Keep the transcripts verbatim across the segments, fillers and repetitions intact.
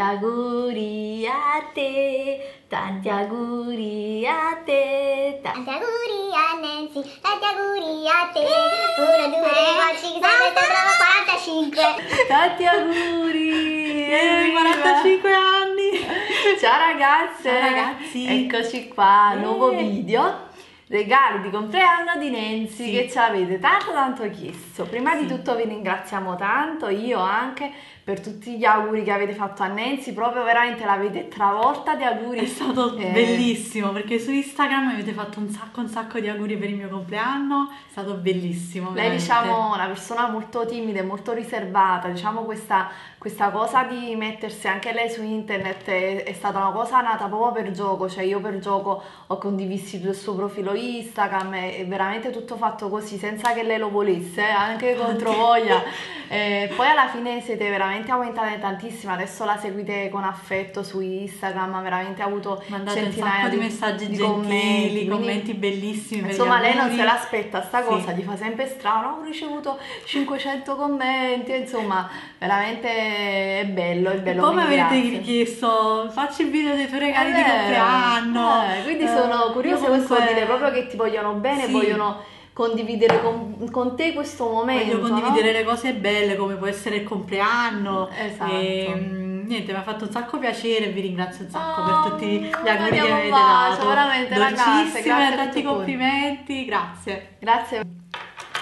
auguri a te, tanti auguri a te, tanti auguri a Nancy, tanti auguri a te, uno, due, tre, quattro, cinque, sei, sette, otto, nove, quarantacinque, tanti auguri, eh, quarantacinque anni, ciao ragazze, ciao ragazzi, eccoci qua, eh. nuovo video. Regali di compleanno di Nancy, sì, che ci avete tanto tanto chiesto. Prima sì. di tutto vi ringraziamo tanto, io anche, per tutti gli auguri che avete fatto a Nancy, proprio veramente l'avete travolta di auguri. È stato eh. bellissimo, perché su Instagram mi avete fatto un sacco un sacco di auguri per il mio compleanno, è stato bellissimo. Lei è diciamo una persona molto timida, molto riservata, diciamo questa, questa cosa di mettersi anche lei su internet è, è stata una cosa nata proprio per gioco, cioè io per gioco ho condiviso il suo profilo Instagram, è veramente tutto fatto così, senza che lei lo volesse, anche contro voglia. Eh, poi alla fine siete veramente aumentate tantissime, adesso la seguite con affetto su Instagram, veramente ha avuto Mandate centinaia un di, di messaggi di gentili, commenti, commenti bellissimi. Insomma lei non se l'aspetta sta cosa, sì. gli fa sempre strano, ho ricevuto cinquecento commenti, insomma veramente è bello, è bello. Come avete richiesto, facci il video dei tuoi regali eh, di compleanno, eh, quindi eh, sono curiosa, questo vuol dire proprio che ti vogliono bene, sì. vogliono condividere con, con te questo momento. Voglio condividere no? le cose belle, come può essere il compleanno. Esatto. E, niente, mi ha fatto un sacco piacere e vi ringrazio un sacco oh, per tutti gli auguri che avete dato. Veramente, ragazzi, grazie, tanti complimenti, grazie. Grazie.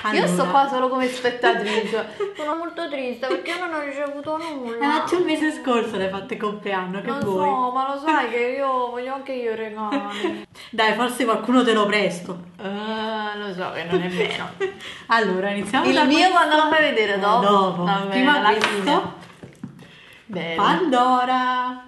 Allora. Io sto qua solo come spettatrice. Sono molto triste perché io non ho ricevuto nulla. Eh, il mese scorso l'hai fatto il compleanno, che vuoi? No, so, ma lo sai che io voglio anche io i regali. Dai, forse qualcuno te lo presto. Uh, lo so che non è vero. Allora, iniziamo il da mio questo. Quando lo fai vedere dopo. Eh, dopo. Vabbè, prima la visto. Bello. Pandora.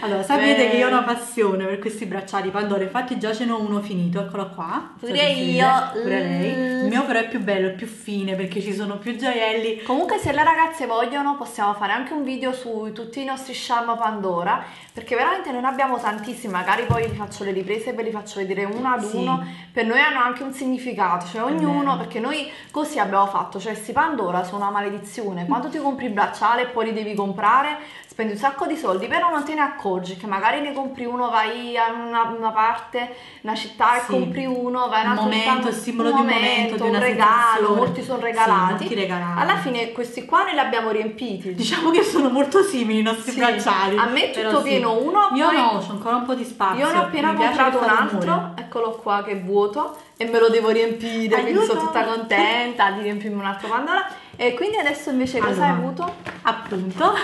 Allora, sapete Beh. che io ho una passione per questi bracciali Pandora, infatti già ce n'ho uno finito, eccolo qua. Pure io. Pure lei. Il mio però è più bello, è più fine, perché ci sono più gioielli. Comunque se le ragazze vogliono possiamo fare anche un video su tutti i nostri charm Pandora, perché veramente non abbiamo tantissimi, magari poi vi faccio le riprese e ve li faccio vedere uno ad sì. uno. Per noi hanno anche un significato, cioè ognuno, Beh. perché noi così abbiamo fatto, cioè questi Pandora sono una maledizione. Quando ti compri il bracciale e poi li devi comprare, spendi un sacco di soldi, però non te ne accorgi, che magari ne compri uno, vai a una, una parte, una città, sì. e compri uno, vai a un'altra città, un momento, simbolo di un momento, un regalo, molti sono regalati. Sì, molti regalati. Alla fine questi qua ne li abbiamo riempiti. Diciamo che sono molto simili i nostri sì. bracciali. A me è tutto pieno sì. uno, io poi no, c'è ancora un po' di spazio. Io ne ho appena comprato un altro, eccolo qua che è vuoto e me lo devo riempire, quindi sono tutta contenta di riempirmi un altro Pandora. E quindi adesso invece cosa allora, hai avuto? Appunto,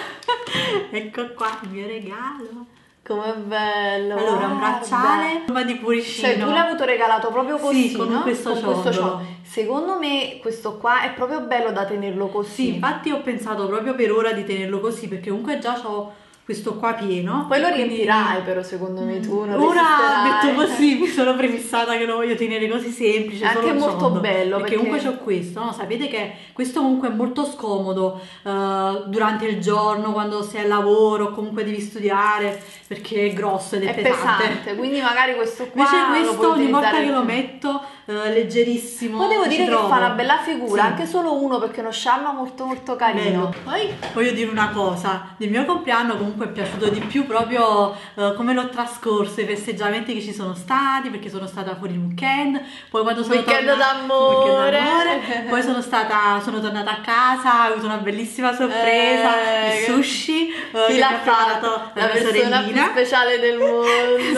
ecco qua il mio regalo. Com'è bello! Allora, un bracciale ma di pulcino. Cioè, tu l'hai avuto regalato proprio così, sì, con no? questo ciò. Secondo me questo qua è proprio bello da tenerlo così. Sì, infatti ho pensato proprio per ora di tenerlo così, perché comunque già ho questo qua pieno. Poi lo riempirai quindi... però secondo me tu non ora detto così mi sono prefissata che lo voglio tenere così semplice. È anche molto sondo, bello perché, perché comunque c'ho questo, no? Sapete che questo comunque è molto scomodo uh, durante il giorno, quando sei al lavoro o comunque devi studiare, perché è grosso ed è, è pesante. pesante Quindi magari questo qua invece questo ogni volta che lo metto uh, leggerissimo. Poi devo dire che trovo. fa una bella figura, sì. anche solo uno, perché è uno sciarma molto molto carino. Poi voglio dire una cosa, del mio compleanno comunque è piaciuto di più proprio uh, come l'ho trascorso, i festeggiamenti che ci sono stati, perché sono stata fuori il weekend, poi quando sono weekend d'amore poi sono stata sono tornata a casa, ho avuto una bellissima sorpresa, eh, il sushi uh, che mi ha fatto la persona più speciale del mondo.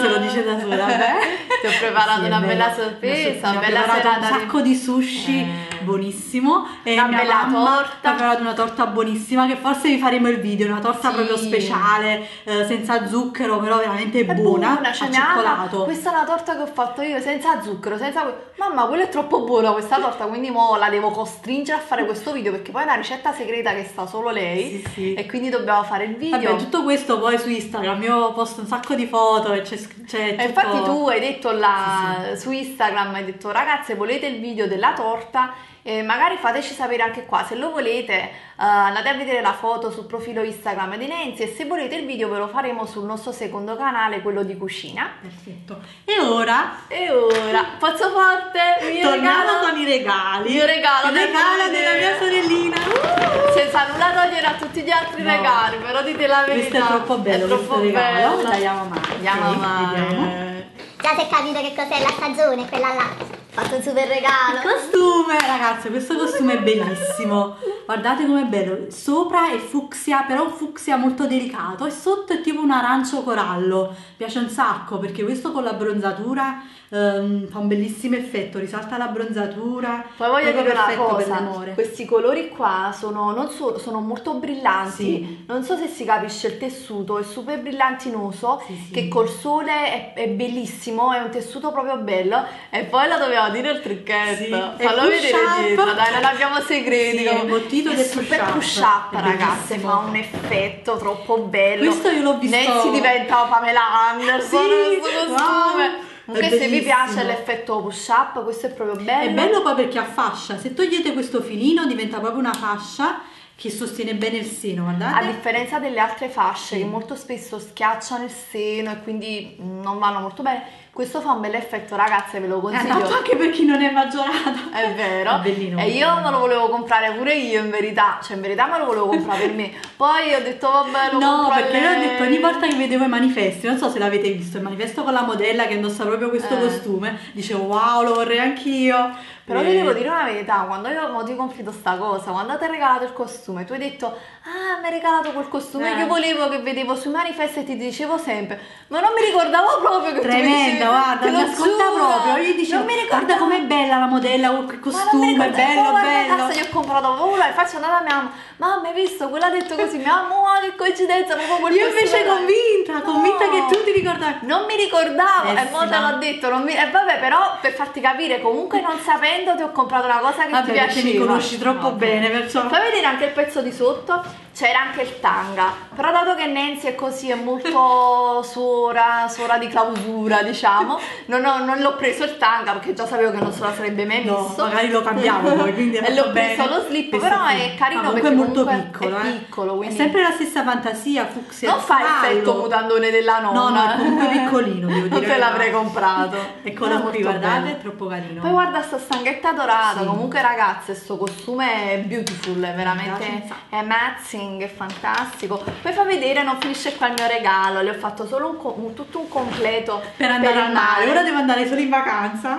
Se lo dice da sola. Ti ho preparato sì, una bella sorpresa, una bella serata, un sacco di sushi eh. buonissimo, e una bella torta, ho preparato una torta buonissima che forse vi faremo il video, una torta sì. proprio speciale, Eh, senza zucchero, però veramente è buona, buona cioè, cioccolato. Questa è la torta che ho fatto io senza zucchero, senza... mamma, quella è troppo buona questa torta, quindi mo la devo costringere a fare questo video, perché poi è una ricetta segreta che sta solo lei, sì, sì. e quindi dobbiamo fare il video. Vabbè, tutto questo poi su Instagram io posto un sacco di foto e c'è tutto... e infatti tu hai detto là, sì, sì. su Instagram hai detto ragazze volete il video della torta, e magari fateci sapere anche qua, se lo volete eh, andate a vedere la foto sul profilo Instagram di Nancy, e se volete il video ve lo faremo sul nostro secondo canale, quello di cucina. Perfetto. E ora? E ora, pozzo forte, mio torniamo regalo, con i regali, il regalo, il regalo della mia sorellina, uh! senza nulla togliere a tutti gli altri no. regali, però dite la verità, questo è troppo bello, è troppo bello, lo tagliamo mai, tagliamo mai. Già se capite che cos'è la stagione, quella là, fatto un super regalo. Il costume, ragazze, questo costume è bellissimo. Guardate com'è bello. Sopra è fucsia, però un fucsia molto delicato, e sotto è tipo un arancio corallo. Piace un sacco perché questo con la bronzatura um, fa un bellissimo effetto, risalta la bronzatura. Poi voglio dire una cosa, questi colori qua sono, non so, sono molto brillanti, sì. non so se si capisce il tessuto, è super brillantinoso, sì, sì. che col sole è, è bellissimo. È un tessuto proprio bello, e poi la doveva dire il trucchetto, sì, fallo vedere dietro, dai, non abbiamo segreti, sì, è un bottito del super push up, ragazze, fa un effetto troppo bello. Questo io l'ho visto, Nancy diventa Pamela Anderson, sì, questo costume, wow. Comunque se vi piace l'effetto push up, questo è proprio bello. È bello poi perché a fascia, se togliete questo filino diventa proprio una fascia che sostiene bene il seno, guardate. A differenza delle altre fasce, sì. che molto spesso schiacciano il seno e quindi non vanno molto bene, questo fa un bel effetto, ragazze, ve lo consiglio. Eh, anche per chi non è maggiorato. È vero. È bellino, e io me lo volevo comprare pure io, in verità. Cioè, in verità me lo volevo comprare per me. Poi ho detto, vabbè, lo no, compro perché lei. Ho detto, ogni volta che vedevo i manifesti, non so se l'avete visto, il manifesto con la modella che indossa proprio questo eh. costume, dicevo, wow, lo vorrei anch'io. Però ti devo dire una verità, quando io ti confido sta cosa, quando ti hai regalato il costume, tu hai detto, ah, mi hai regalato quel costume eh. che volevo, che vedevo sui manifesti e ti dicevo sempre, ma non mi ricordavo proprio che Tremendo, tu dicevi, guarda, mi ascolta proprio, io dicevo, guarda com'è bella la modella, quel costume, ma bello, oh, bello. Cazzo, io ho comprato una e faccio andare a mia mamma, mamma hai visto, quella ha detto così, mia mamma, che coincidenza, proprio quel io costume. Io invece convinta, convinta no. che tu ti ricordavi. Non mi ricordavo, eh, e poi te l'ho detto, non mi... eh, vabbè, però per farti capire, comunque non sapevo, ti ho comprato una cosa che vabbè, ti piace, mi conosci troppo no, bene, perciò fai vedere anche il pezzo di sotto, c'era anche il tanga, però dato che Nancy è così, è molto suora suora di clausura, diciamo, non, ho, non l'ho preso il tanga perché già sapevo che non se la sarebbe mai messo, no, magari lo cambiamo poi, quindi e l'ho preso lo slip, però è carino, ma comunque perché è molto comunque piccolo, è, eh. piccolo, quindi... è sempre la stessa fantasia fucsia, non fa effetto mutandone della nonna, no, no, è comunque piccolino, devo dire, non te l'avrei no. comprato, eccolo qui, guardate, bello. È troppo carino, poi guarda sta stanghetta dorata, sì. comunque ragazze sto costume è beautiful, è veramente è mazzi, è fantastico. Poi fa vedere, non finisce qua il mio regalo, le ho fatto solo un, un, tutto un completo per andare al mare, ora devo andare solo in vacanza.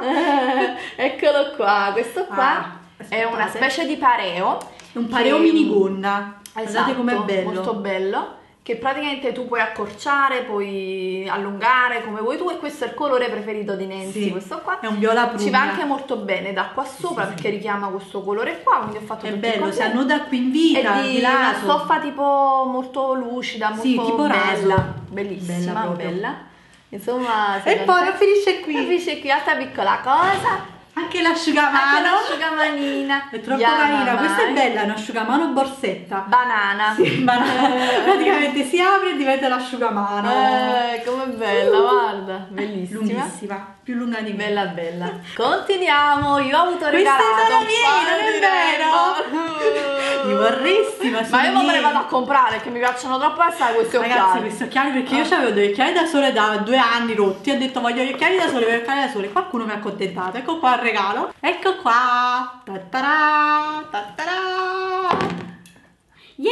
Eccolo qua, questo qua ah, è una specie di pareo, un pareo che, minigonna, esatto, guardate com'è bello, molto bello, che praticamente tu puoi accorciare, puoi allungare come vuoi tu, e questo è il colore preferito di Nancy, sì, questo qua è un viola prugna, ci va anche molto bene da qua sopra, sì, perché richiama questo colore qua, quindi ho fatto è bello, si annuda qui in vita, e di, di una stoffa tipo molto lucida, molto sì, tipo bella, bellissima, bella, bella. Insomma, e poi non finisce qui, non finisce qui, altra piccola cosa, anche l'asciugamano, l'asciugamanina è troppo yeah, carina, questa è bella, è un asciugamano borsetta, banana, sì, banana. praticamente si apre e diventa l'asciugamano, eh, com'è bella, uh, guarda, bellissima, lunghissima, più lunga di me. Bella bella. Continuiamo, io ho avuto regalato questa, è non è vero, io vorresti, ma, ma io non me ne vado a comprare che mi piacciono troppo assai questi occhiali, ragazzi, questi occhiali, perché io avevo degli occhiali da sole da due anni rotti, ho detto voglio gli occhiali da sole, gli occhiali da sole, qualcuno mi ha accontentato, ecco qua regalo, ecco qua, ta-ta-ra, ta-ta-ra. Yeah,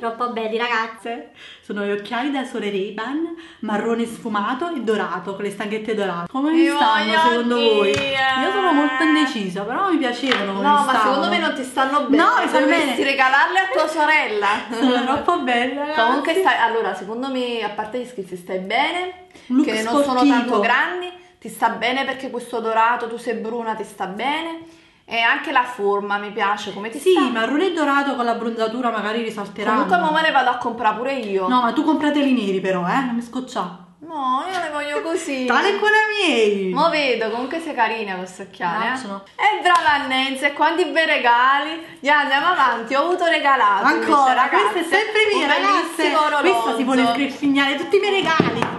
troppo belli, ragazze, sono gli occhiali da sole Ray-Ban marrone sfumato e dorato con le stanghette dorate, come mi stanno secondo voi? Io sono molto indecisa, però mi piacevano, come no mi ma stanno. Secondo me non ti stanno bene, no, dovresti regalarle a tua sorella, sono troppo belle, comunque stai, allora secondo me, a parte gli scherzi, stai bene, look che sportivo. Non sono tanto grandi, ti sta bene perché questo dorato, tu sei bruna, ti sta bene, e anche la forma mi piace come ti sì, sta. Sì, marrone e dorato con la bronzatura magari risalterà. Comunque ma me ne vado a comprare pure io. No, ma tu comprateli neri però, eh, non mi scoccia. No, io le voglio così. Tale quella miei. Mo vedo, comunque sei carina queste occhiali, eh. E brava Nancy, e quanti bei regali. Gli andiamo avanti, ho avuto regalato. Ancora, questa è sempre mia, ragazze. Questo si vuole scricchignare tutti i miei regali.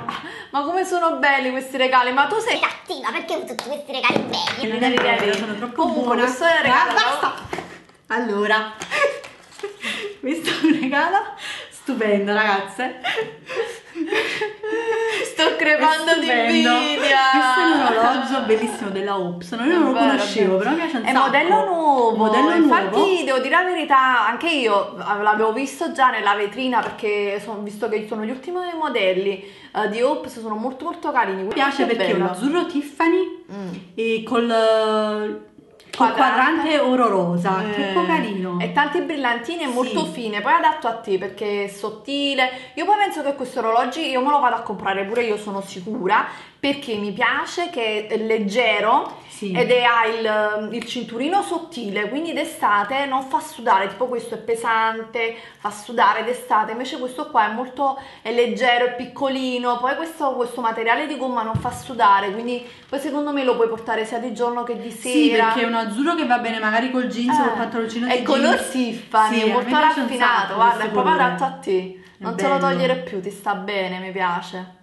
Ma come sono belli questi regali, ma tu sei cattiva perché ho tutti questi regali belli. Non, non è vero, vero, sono troppo comunque buona. Questo è il regalo. Basta. Allora, questo è un regalo stupendo, ragazze. Sto crepando di invidia. Questo è un orologio bellissimo della O P S. Non io non lo conoscevo, però mi piace un sacco. È modello nuovo, modello infatti nuovo. Devo dire la verità, anche io l'avevo visto già nella vetrina, perché sono, visto che sono gli ultimi modelli uh, di O P S, sono molto molto carini. Mi piace perché bello. È un azzurro Tiffany mm. e col... Uh, Col quadrante oro rosa, eh, che un po' carino. E tante brillantine, sì, molto fine. Poi adatto a te perché è sottile. Io poi penso che questo orologio io me lo vado a comprare pure io, sono sicura, perché mi piace che è leggero, sì, ed è, ha il, il cinturino sottile, quindi d'estate non fa sudare. Tipo questo è pesante, fa sudare d'estate, invece questo qua è molto è leggero, è piccolino. Poi questo, questo materiale di gomma non fa sudare, quindi poi secondo me lo puoi portare sia di giorno che di sera. Sì, perché è una azzurro che va bene magari col jeans eh, o col pantaloncino di jeans. È color Tiffany, sì, molto raffinato, guarda, è proprio adatto a te, non te lo togliere più, ti sta bene, mi piace.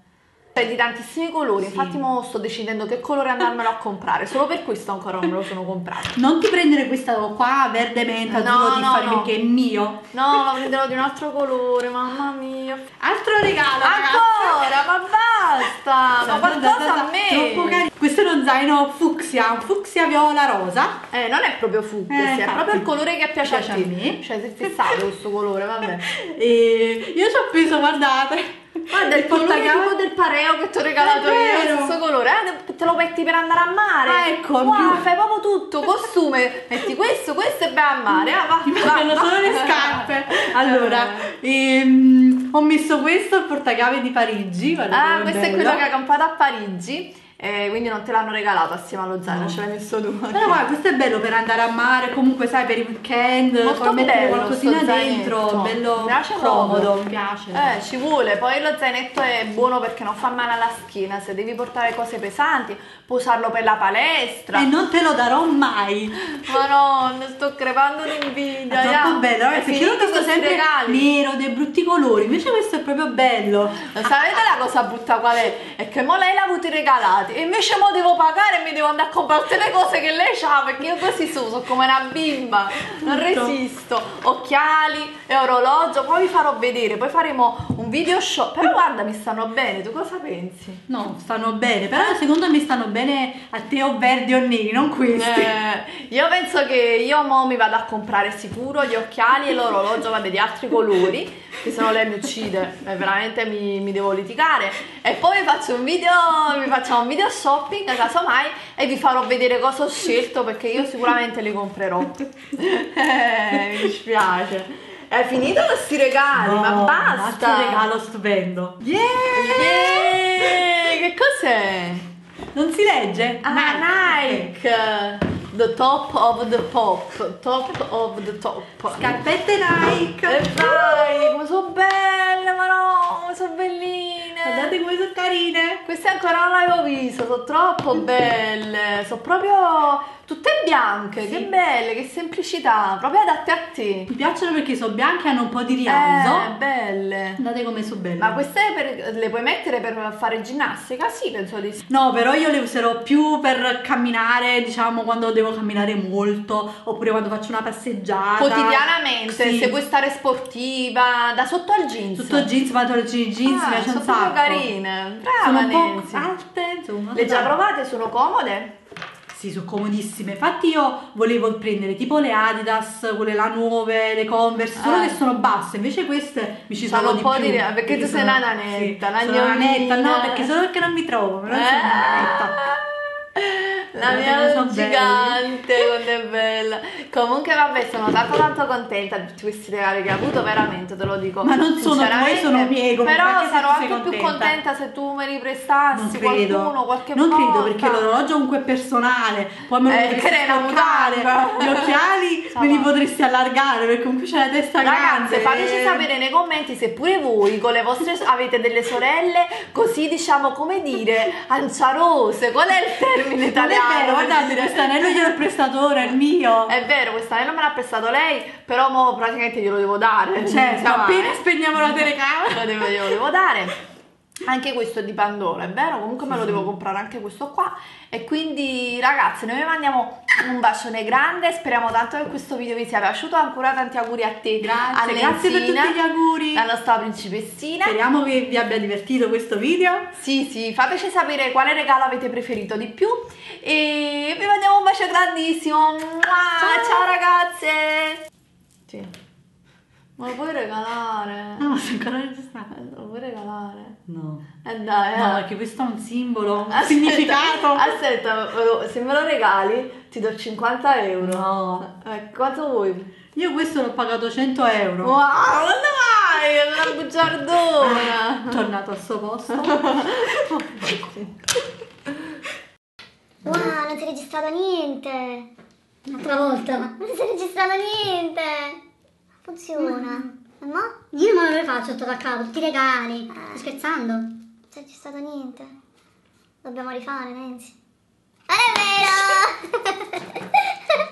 C'è di tantissimi colori, sì, infatti mo sto decidendo che colore andarmelo a comprare, solo per questo ancora non me lo sono comprato. Non ti prendere questa qua verde menta, no, no, Tiffany, no, perché è mio. No, la prenderò di un altro colore, mamma mia. Altro regalo, ancora, ma basta, sì, ma qualcosa a me. Troppo carino. Questo è uno zaino fucsia, un fucsia viola rosa. Eh, non è proprio fucsia, eh, è proprio il colore che piace, piace a, a me. Cioè, se ti sa questo colore, vabbè. E io ci ho preso, guardate. Guarda il, il portacavo del pareo che ti ho regalato io, lo stesso colore, eh? Te lo metti per andare a mare. Ah, ecco, wow, fai proprio tutto, costume, metti questo, questo e vai a mare. Ah, va, mi mancano solo le scarpe. Allora, ehm, ho messo questo, il portacave di Parigi. Guarda, ah, questo è quello che ha campato a Parigi. Eh, quindi non te l'hanno regalato assieme allo zaino, no, ce l'hai messo tu. Però guarda, questo è bello per andare a mare, comunque sai, per i weekend, molto mettere qualcosina dentro, bello comodo, mi piace. Eh, ci vuole, poi lo zainetto è buono perché non fa male alla schiena, se devi portare cose pesanti, puoi usarlo per la palestra. E non te lo darò mai. Ma no, ne sto crepando l'invidia. È troppo bello, ragazzi, io lo trovo sempre nero, dei brutti colori, invece questo è proprio bello. Sapete la cosa brutta qual è? È che mo lei l'ha avuto regalato. E invece mo devo pagare e mi devo andare a comprare tutte le cose che lei ha, perché io così sono, sono come una bimba, non resisto. Occhiali e orologio, poi vi farò vedere, poi faremo un video show. Però guarda, mi stanno bene, tu cosa pensi? No, stanno bene, però secondo me stanno bene a te o verdi o neri, non questi. Eh, io penso che io mo mi vado a comprare sicuro gli occhiali e l'orologio, vabbè, di altri colori, che se no lei mi uccide, eh, veramente mi, mi devo litigare. E poi faccio un video, mi facciamo un video shopping a casa mai e vi farò vedere cosa ho scelto, perché io sicuramente li comprerò. Eh, mi dispiace. È finito questi regali, no, ma basta. Un regalo stupendo. Yeah! Yeah! Che cos'è? Non si legge? Ah, Nike. Nike. The top of the pop, top of the top. Scarpette Nike. E vai, come sono belle, ma no, sono belline. Guardate come sono carine. Queste ancora non l'avevo visto, sono troppo belle. Sono proprio tutte bianche, sì, che belle, che semplicità, proprio adatte a te. Mi piacciono perché sono bianche e hanno un po' di rialzo. Eh, belle. Guardate come sono belle. Ma queste per, le puoi mettere per fare ginnastica? Sì, penso di sì. No, però io le userò più per camminare, diciamo, quando devo devo camminare molto, oppure quando faccio una passeggiata quotidianamente, sì, se vuoi stare sportiva, da sotto al jeans, sotto al jeans, vado al jeans, ah, mi piace un sacco, sono carine, brava Nancy, alte, insomma, le già provate, sono comode? Sì, sono comodissime, infatti io volevo prendere tipo le Adidas, quelle là nuove, le Converse, solo ah, che sono basse, invece queste mi ci sono, sono un po' di più, di... perché, perché tu sono... sei una nanetta, sì, una nanetta, no, perché solo perché non mi trovo, però eh. sono una nanetta. La mia gigante, quando è bella. Comunque vabbè, sono tanto tanto contenta di tutti questi regali che ho avuto, veramente te lo dico. Ma non sono tuoi, sono miei. Però sarò anche contenta. più contenta se tu me li prestassi, credo. qualcuno, qualche non volta. Non credo, perché l'orologio comunque è personale. Poi me lo eh, potresti allargare. Gli occhiali me li potresti allargare, perché comunque c'è la testa grande. Ragazze, fateci sapere nei commenti se pure voi con le vostre avete delle sorelle così, diciamo, come dire, anciarose. Qual è il termine italiano? È vero, guardate, questo anello gliel'ho prestato ora, è il mio. È vero, questo anello me l'ha prestato lei, però mo praticamente glielo devo dare. Cioè, appena spegniamo la telecamera, lo devo, glielo devo dare. Anche questo è di Pandora, è vero? Comunque me lo devo comprare anche questo qua. E quindi ragazzi, noi vi mandiamo un bacione grande. Speriamo tanto che questo video vi sia piaciuto. Ancora tanti auguri a te. Grazie, grazie per tutti gli auguri. La nostra principessina. Speriamo che vi abbia divertito questo video. Sì, sì, fateci sapere quale regalo avete preferito di più. E vi mandiamo un bacio grandissimo. Ciao, ciao ragazze. Sì. Ma lo puoi regalare? No, ma se ancora non ci sta. Lo puoi regalare? No. Eh dai, eh. No, perché questo è un simbolo, un significato. Aspetta, se me lo regali ti do cinquanta euro. No. Eh, quanto vuoi? Io questo l'ho pagato cento euro. Wow, dai, la bugiardona. Tornato al suo posto. Wow, non si è registrato niente. Un'altra volta. Non si è registrato niente. Funziona, mm. No? Io non me lo faccio tutto da capo, tutti i regali. Eh. Sto scherzando? Non c'è stato niente. Dobbiamo rifare, Nancy. Non è vero!